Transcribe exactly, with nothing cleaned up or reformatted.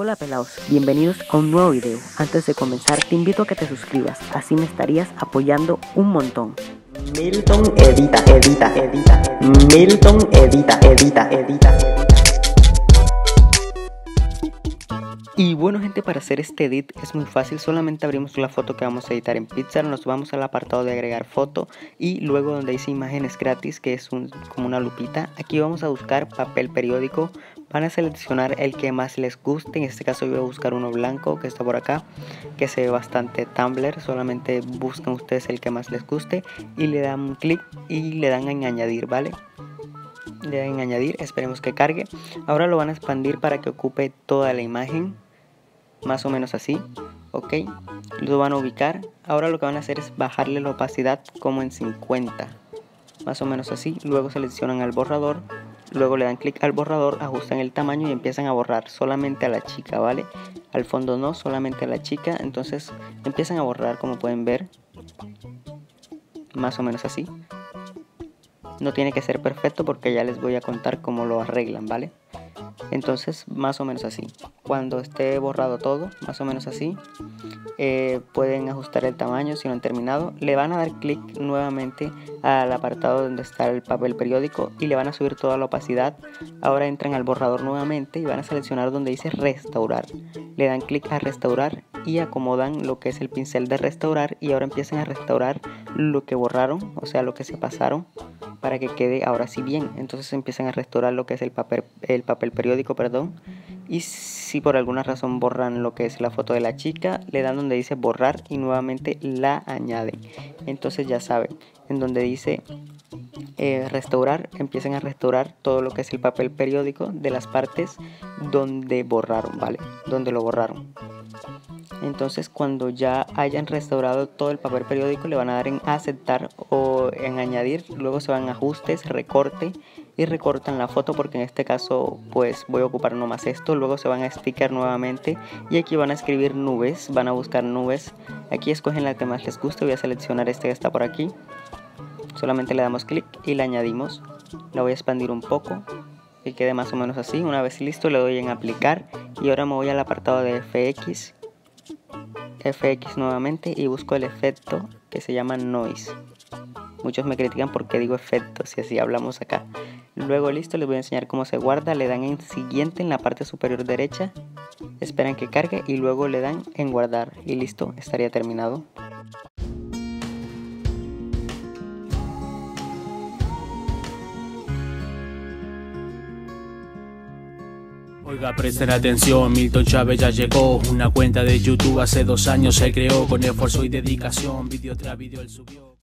Hola pelaos, bienvenidos a un nuevo video. Antes de comenzar te invito a que te suscribas, así me estarías apoyando un montón. Milton edita, edita, edita, Milton edita, edita, edita. Y bueno gente, para hacer este edit es muy fácil, solamente abrimos la foto que vamos a editar en Picsart, nos vamos al apartado de agregar foto y luego donde dice imágenes gratis, que es un, como una lupita, aquí vamos a buscar papel periódico, van a seleccionar el que más les guste, en este caso yo voy a buscar uno blanco que está por acá, que se ve bastante Tumblr, solamente buscan ustedes el que más les guste y le dan un clic y le dan en añadir, ¿vale? Le dan en añadir, esperemos que cargue, ahora lo van a expandir para que ocupe toda la imagen. Más o menos así, ok, lo van a ubicar, ahora lo que van a hacer es bajarle la opacidad como en cincuenta, más o menos así, luego seleccionan al borrador, luego le dan clic al borrador, ajustan el tamaño y empiezan a borrar solamente a la chica, ¿vale? Al fondo no, solamente a la chica, entonces empiezan a borrar como pueden ver, más o menos así. No tiene que ser perfecto porque ya les voy a contar cómo lo arreglan, ¿vale? Entonces, más o menos así. Cuando esté borrado todo, más o menos así, eh, pueden ajustar el tamaño si no han terminado. Le van a dar clic nuevamente al apartado donde está el papel periódico y le van a subir toda la opacidad. Ahora entran al borrador nuevamente y van a seleccionar donde dice restaurar. Le dan clic a restaurar y acomodan lo que es el pincel de restaurar y ahora empiezan a restaurar lo que borraron, o sea, lo que se pasaron, para que quede ahora sí bien. Entonces empiezan a restaurar lo que es el papel, el papel periódico, perdón. Y si por alguna razón borran lo que es la foto de la chica, le dan donde dice borrar y nuevamente la añaden. Entonces ya saben, en donde dice eh, restaurar, empiezan a restaurar todo lo que es el papel periódico de las partes donde borraron, ¿vale? Donde lo borraron. Entonces cuando ya hayan restaurado todo el papel periódico le van a dar en aceptar o en añadir, luego se van a ajustes, recorte y recortan la foto porque en este caso pues voy a ocupar nomás esto, luego se van a sticker nuevamente y aquí van a escribir nubes, van a buscar nubes, aquí escogen la que más les guste, voy a seleccionar este que está por aquí, solamente le damos clic y la añadimos, la voy a expandir un poco y quede más o menos así, una vez listo le doy en aplicar y ahora me voy al apartado de F X. F X nuevamente y busco el efecto que se llama noise. Muchos me critican porque digo efecto, si así hablamos acá. Luego listo, les voy a enseñar cómo se guarda. Le dan en siguiente en la parte superior derecha, esperan que cargue y luego le dan en guardar y listo, estaría terminado. Oiga, presten atención, Milton Chávez ya llegó. Una cuenta de YouTube hace dos años se creó. Con esfuerzo y dedicación, vídeo tras vídeo él subió.